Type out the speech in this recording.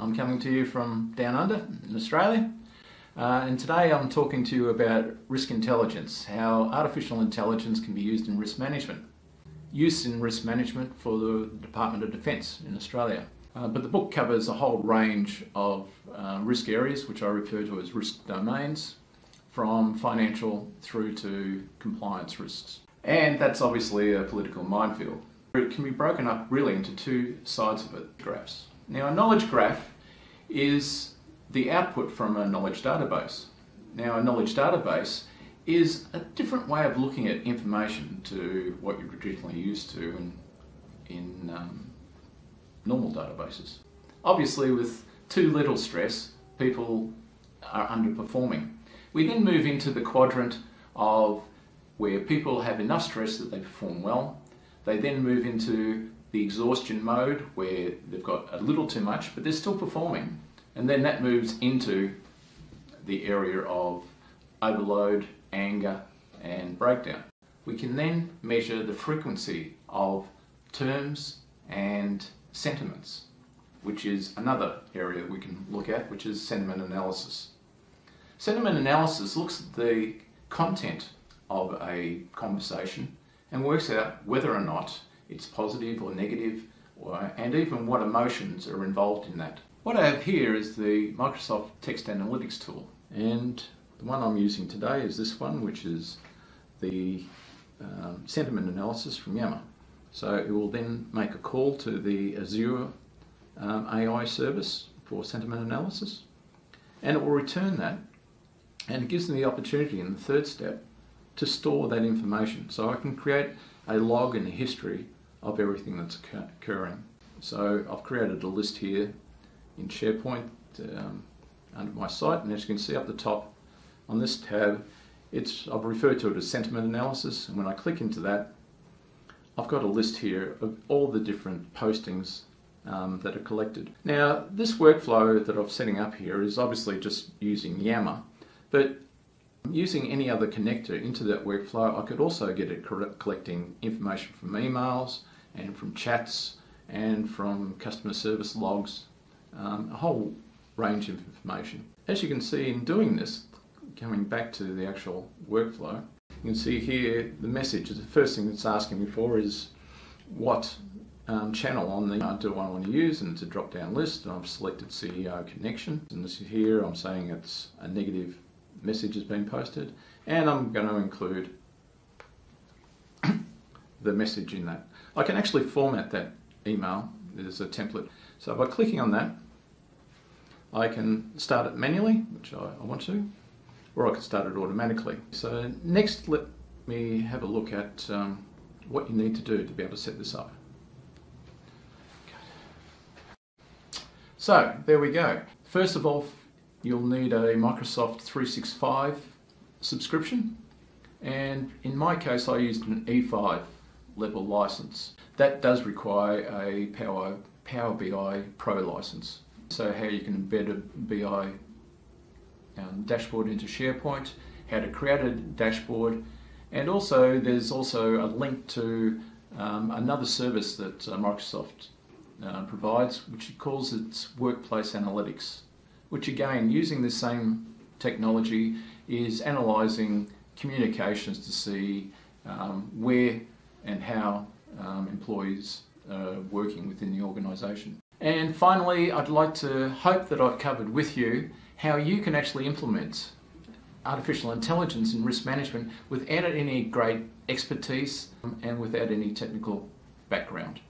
I'm coming to you from down under in Australia, and today I'm talking to you about risk intelligence, how artificial intelligence can be used in risk management. Use in risk management for the Department of Defence in Australia. But the book covers a whole range of risk areas, which I refer to as risk domains, from financial through to compliance risks. And that's obviously a political minefield. It can be broken up really into two sides of it, graphs. Now, a knowledge graph is the output from a knowledge database. Now, a knowledge database is a different way of looking at information to what you're traditionally used to in normal databases. Obviously, with too little stress, people are underperforming. We then move into the quadrant of where people have enough stress that they perform well. They then move into the exhaustion mode where they've got a little too much, but they're still performing. And then that moves into the area of overload, anger, and breakdown. We can then measure the frequency of terms and sentiments, which is another area we can look at, which is sentiment analysis. Sentiment analysis looks at the content of a conversation and works out whether or not it's positive or negative, and even what emotions are involved in that. What I have here is the Microsoft Text Analytics tool, and the one I'm using today is this one, which is the sentiment analysis from Yammer. So it will then make a call to the Azure AI service for sentiment analysis, and it will return that, and it gives them the opportunity in the third step to store that information. So I can create a log and a history of everything that's occurring. So I've created a list here in SharePoint under my site, and as you can see up the top on this tab, I've referred to it as sentiment analysis, and when I click into that, I've got a list here of all the different postings that are collected. Now, this workflow that I'm setting up here is obviously just using Yammer, but using any other connector into that workflow, I could also get it collecting information from emails and from chats and from customer service logs, a whole range of information. As you can see in doing this, coming back to the actual workflow, you can see here the message. The first thing it's asking me for is what channel on the do I want to use, and it's a drop-down list, and I've selected CEO connection. And this here, I'm saying it's a negative message has been posted, and I'm going to include the message in that. I can actually format that email. There's a template. So by clicking on that, I can start it manually, which I want to, or I can start it automatically. So next, let me have a look at what you need to do to be able to set this up. So there we go. First of all, you'll need a Microsoft 365 subscription, and in my case I used an E5 level license. That does require a Power BI Pro license. So how you can embed a BI dashboard into SharePoint, how to create a dashboard, and also there's also a link to another service that Microsoft provides, which it calls its Workplace Analytics, which again, using the same technology, is analysing communications to see where and how employees are working within the organisation. And finally, I'd like to hope that I've covered with you how you can actually implement artificial intelligence in risk management without any great expertise and without any technical background.